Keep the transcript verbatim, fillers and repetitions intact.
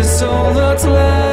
is all that's left.